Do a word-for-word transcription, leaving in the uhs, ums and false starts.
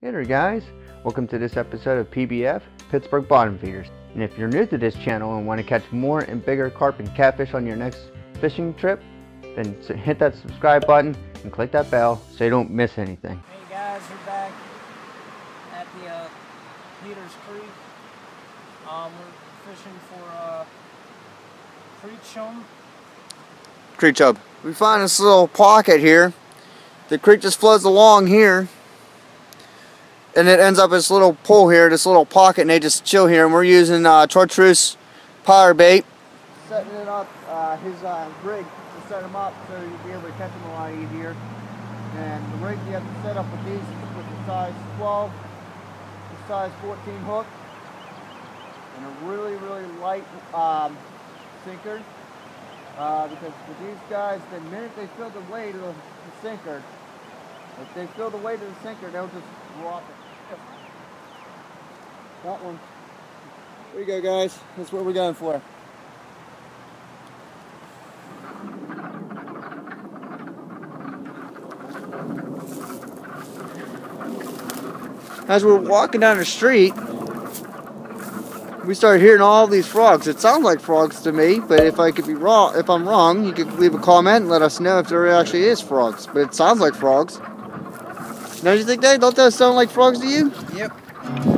Hey there guys, welcome to this episode of P B F, Pittsburgh Bottom Feeders. And if you're new to this channel and want to catch more and bigger carp and catfish on your next fishing trip, then hit that subscribe button and click that bell so you don't miss anything. Hey guys, we're back at the uh, Peters Creek. Um, we're fishing for uh, creek chum. Creek chub. We find this little pocket here. The creek just floods along here. And it ends up this little pool here, this little pocket, and they just chill here. And we're using uh, Tortrus power bait. Setting it up, uh, his uh, rig to set him up so you'll be able to catch him a lot easier. And the rig you have to set up with these, with the size twelve, the size fourteen hook, and a really, really light um, sinker. Uh, because for these guys, the minute they feel the weight of the sinker, if they feel the weight of the sinker, they'll just drop it. That one. Here we go, guys. That's what we're going for. As we're walking down the street, we started hearing all these frogs. It sounds like frogs to me, but if I could be wrong, if I'm wrong, you could leave a comment and let us know if there actually is frogs. But it sounds like frogs. Don't you think that? Don't that sound like frogs to you? Yep.